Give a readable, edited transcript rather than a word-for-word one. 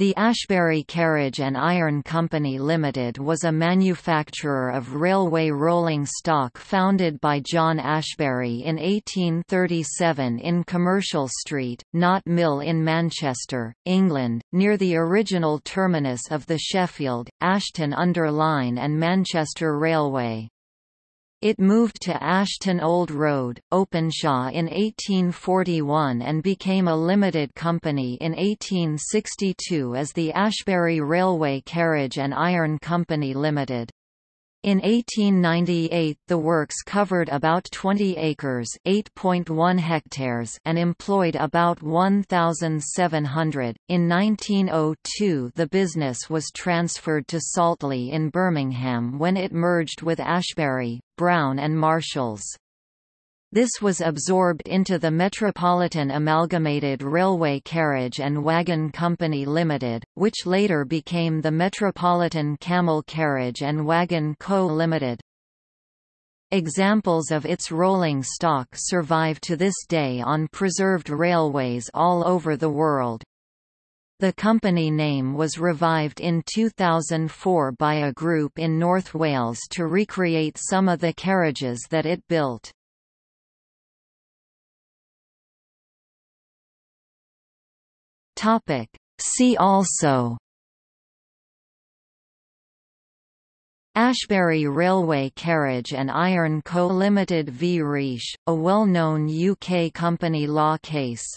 The Ashbury Carriage and Iron Company Limited was a manufacturer of railway rolling stock founded by John Ashbury in 1837 in Commercial Street, Knott Mill in Manchester, England, near the original terminus of the Sheffield, Ashton-under-Lyne and Manchester Railway. It moved to Ashton Old Road, Openshaw in 1841 and became a limited company in 1862 as the Ashbury Railway Carriage and Iron Company Limited. In 1898 the works covered about 20 acres (8.1 hectares) and employed about 1,700. In 1902 the business was transferred to Saltley in Birmingham when it merged with Ashbury, Brown and Marshalls. This was absorbed into the Metropolitan Amalgamated Railway Carriage and Wagon Company Limited, which later became the Metropolitan Camel Carriage and Wagon Co Ltd. Examples of its rolling stock survive to this day on preserved railways all over the world. The company name was revived in 2004 by a group in North Wales to recreate some of the carriages that it built. See also: Ashbury Railway Carriage and Iron Co Ltd v Riche, a well-known UK company law case.